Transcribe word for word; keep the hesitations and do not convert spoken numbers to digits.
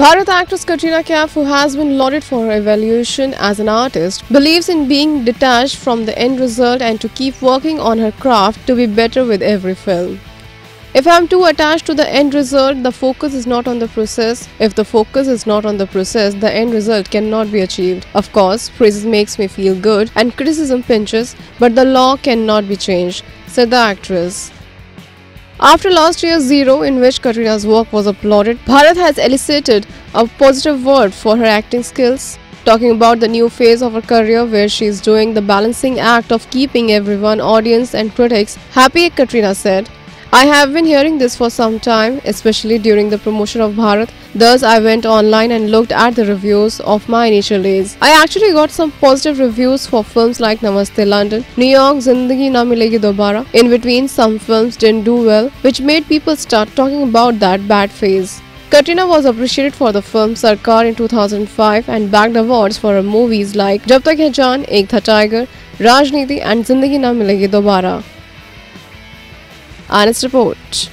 Bharat actress Katrina Kaif, who has been lauded for her evolution as an artist, believes in being detached from the end result and to keep working on her craft to be better with every film. If I am too attached to the end result, the focus is not on the process. If the focus is not on the process, the end result cannot be achieved. Of course, praise makes me feel good and criticism pinches, but the law cannot be changed, said the actress. After last year's Zero, in which Katrina's work was applauded, Bharat has elicited a positive word for her acting skills, talking about the new phase of her career where she is doing the balancing act of keeping everyone, audience and critics, happy. Katrina said, "I have been hearing this for some time, especially during the promotion of Bharat. Thus, I went online and looked at the reviews of my initial days. I actually got some positive reviews for films like Namaste London, New York, Zindagi Na Milegi Dobara. In between, some films didn't do well, which made people start talking about that bad phase." Katrina was appreciated for the film Sarkar in two thousand five and bagged awards for her movies like Jab Tak Hai Jaan, Ek Tha Tiger, Raajneeti and Zindagi Na Milegi Dobara. Honest report.